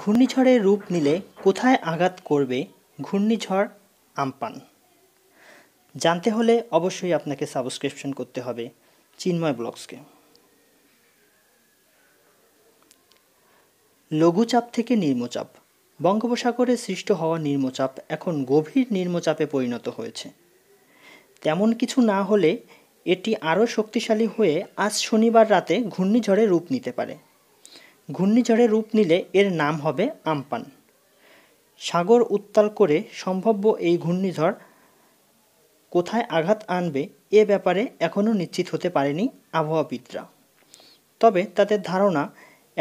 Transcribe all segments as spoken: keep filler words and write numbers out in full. ঘূর্ণিঝড়ের রূপ নিলে কোথায় আঘাত করবে ঘূর্ণিঝড় আম্পান? জানতে হলে অবশ্যই আপনাকে সাবস্ক্রিপশন করতে হবে চিন্ময় ব্লগসকে। লঘুচাপ থেকে নিম্নচাপ, বঙ্গোপসাগরে সৃষ্ট হওয়া নিম্নচাপ এখন গভীর নিম্নচাপে পরিণত হয়েছে। তেমন কিছু না হলে এটি আরও শক্তিশালী হয়ে আজ শনিবার রাতে ঘূর্ণিঝড়ে রূপ নিতে পারে। ঘূর্ণিঝড়ে রূপ নিলে এর নাম হবে আম্পান। সাগর উত্তাল করে সম্ভাব্য এই ঘূর্ণিঝড় কোথায় আঘাত আনবে এ ব্যাপারে এখনও নিশ্চিত হতে পারেনি আবহাওয়াবিদরা। তবে তাদের ধারণা,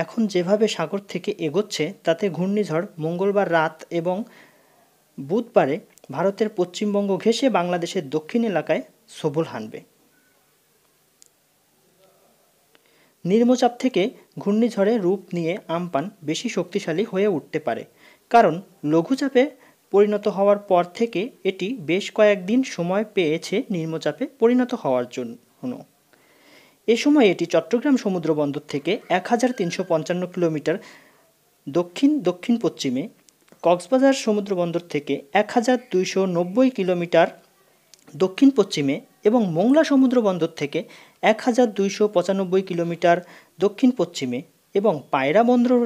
এখন যেভাবে সাগর থেকে এগোচ্ছে তাতে ঘূর্ণিঝড় মঙ্গলবার রাত এবং বুধবারে ভারতের পশ্চিমবঙ্গ ঘেঁষে বাংলাদেশের দক্ষিণ এলাকায় সবল হানবে। নিম্নচাপ থেকে ঘূর্ণিঝড়ে রূপ নিয়ে আম্পান বেশি শক্তিশালী হয়ে উঠতে পারে, কারণ লঘুচাপে পরিণত হওয়ার পর থেকে এটি বেশ কয়েকদিন সময় পেয়েছে নিম্নচাপে পরিণত হওয়ার জন্য। এ সময় এটি চট্টগ্রাম সমুদ্র বন্দর থেকে এক হাজার তিনশো পঞ্চান্ন কিলোমিটার দক্ষিণ দক্ষিণ পশ্চিমে, কক্সবাজার সমুদ্র বন্দর থেকে এক হাজার দুইশো নব্বই কিলোমিটার দক্ষিণ পশ্চিমে এবং মোংলা সমুদ্র বন্দর থেকে এক হাজার দুইশো পঁচানব্বই কিলোমিটার দক্ষিণ পশ্চিমে এবং পায়রা বন্দর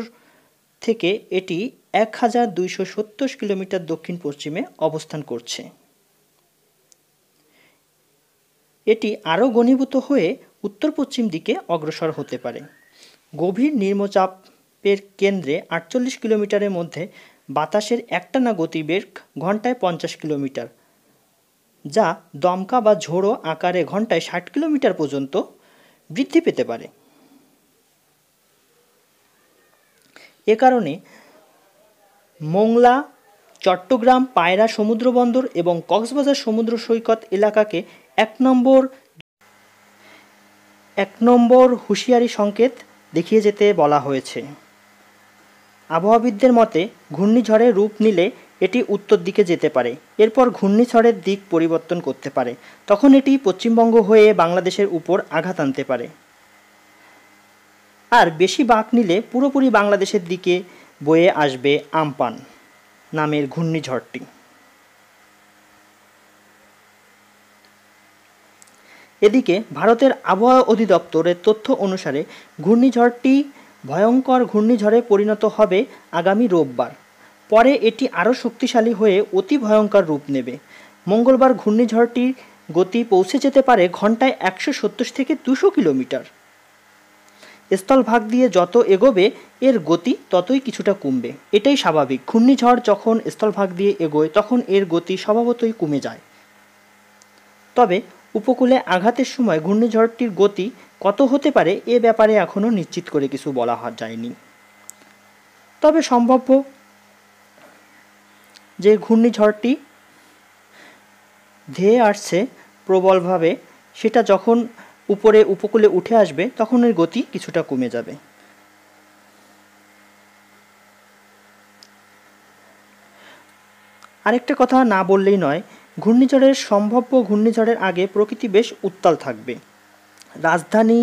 থেকে এটি এক হাজার দুইশো সত্তর কিলোমিটার দক্ষিণ পশ্চিমে অবস্থান করছে। এটি আরও ঘনীভূত হয়ে উত্তর পশ্চিম দিকে অগ্রসর হতে পারে। গভীর নিম্নচাপের কেন্দ্রে আটচল্লিশ কিলোমিটারের মধ্যে বাতাসের একটানা গতিবেগ ঘন্টায় পঞ্চাশ কিলোমিটার, যা দমকা বা ঝোড়ো আকারে ঘন্টায় ষাট কিলোমিটার পর্যন্ত বৃদ্ধি পেতে পারে। এ কারণে মোংলা, চট্টগ্রাম, পায়রা সমুদ্র বন্দর এবং কক্সবাজার সমুদ্র সৈকত এলাকাকে এক নম্বর এক নম্বর হুঁশিয়ারি সংকেত দেখিয়ে যেতে বলা হয়েছে। আবহাওয়াবিদদের মতে ঘূর্ণিঝড়ে রূপ নিলে এটি উত্তর দিকে যেতে পারে, এরপর ঘূর্ণিঝড়ের দিক পরিবর্তন করতে পারে, তখন এটি পশ্চিমবঙ্গ হয়ে বাংলাদেশের উপর আঘাত আনতে পারে। আর বেশি বাঁক নিলে পুরোপুরি বাংলাদেশের দিকে বয়ে আসবে আম্পান নামের ঘূর্ণিঝড়টি। এদিকে ভারতের আবহাওয়া অধিদপ্তরের তথ্য অনুসারে ঘূর্ণিঝড়টি ভয়ঙ্কর ঘূর্ণিঝড়ে পরিণত হবে আগামী রোববার। পরে এটি আরও শক্তিশালী হয়ে অতি ভয়ঙ্কর রূপ নেবে। মঙ্গলবার ঘূর্ণিঝড়টির গতি পৌঁছে যেতে পারে ঘন্টায় একশো সত্তর থেকে দুশো কিলোমিটার। স্থলভাগ দিয়ে যত এগোবে এর গতি ততই কিছুটা কমবে, এটাই স্বাভাবিক। ঘূর্ণিঝড় যখন স্থলভাগ দিয়ে এগোয় তখন এর গতি স্বভাবতই কমে যায়। তবে উপকূলে আঘাতের সময় ঘূর্ণিঝড়টির গতি কত হতে পারে এ ব্যাপারে এখনও নিশ্চিত করে কিছু বলা যায়নি। তবে সম্ভাব্য যে ঘূর্ণিঝড়টি ধেয়ে আসছে প্রবলভাবে, সেটা যখন উপরে উপকূলে উঠে আসবে তখন এর গতি কিছুটা কমে যাবে। আরেকটা কথা না বললেই নয়, ঘূর্ণিঝড়ের সম্ভাব্য ঘূর্ণিঝড়ের আগে প্রকৃতি বেশ উত্তাল থাকবে। রাজধানী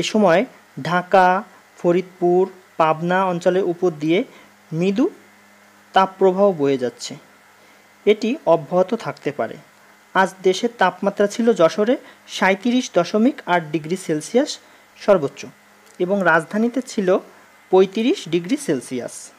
এ সময় ঢাকা, ফরিদপুর, পাবনা অঞ্চলের উপর দিয়ে মৃদু তাপপ্রবাহ বয়ে যাচ্ছে, এটি অব্যাহত থাকতে পারে। আজ দেশের তাপমাত্রা ছিল যশোরে সাঁইত্রিশ দশমিক আট ডিগ্রি সেলসিয়াস সর্বোচ্চ এবং রাজধানীতে ছিল পঁয়ত্রিশ ডিগ্রি সেলসিয়াস।